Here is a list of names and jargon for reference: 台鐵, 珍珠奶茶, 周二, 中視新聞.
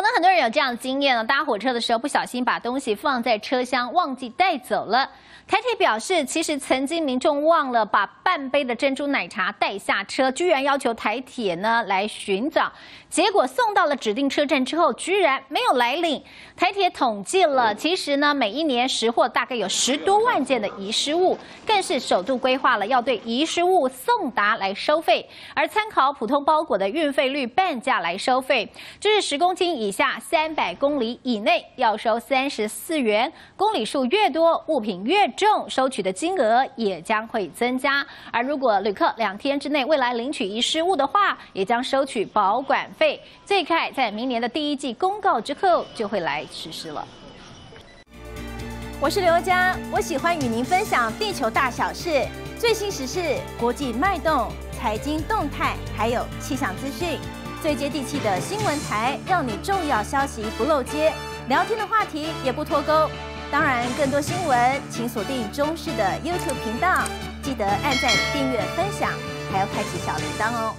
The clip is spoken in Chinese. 可能很多人有这样的经验呢，搭火车的时候不小心把东西放在车厢，忘记带走了。台铁表示，其实曾经民众忘了把半杯的珍珠奶茶带下车，居然要求台铁呢来寻找，结果送到了指定车站之后，居然没有来领。台铁统计了，其实呢每一年拾获大概有10多万件的遗失物，更是首度规划了要对遗失物送达来收费，而参考普通包裹的运费率半价来收费，就是10公斤以下300公里以内要收34元，公里数越多，物品越重，收取的金额也将会增加。而如果旅客2天之内未来领取遗失物的话，也将收取保管费。最快在明年的第1季公告之后就会来实施了。我是刘佳，我喜欢与您分享地球大小事、最新时事、国际脉动、财经动态，还有气象资讯。最接地气的新闻台，让你重要消息不漏接，聊天的话题也不脱钩。当然，更多新闻请锁定中视的 YouTube 频道，记得按赞、订阅、分享，还要开启小铃铛哦。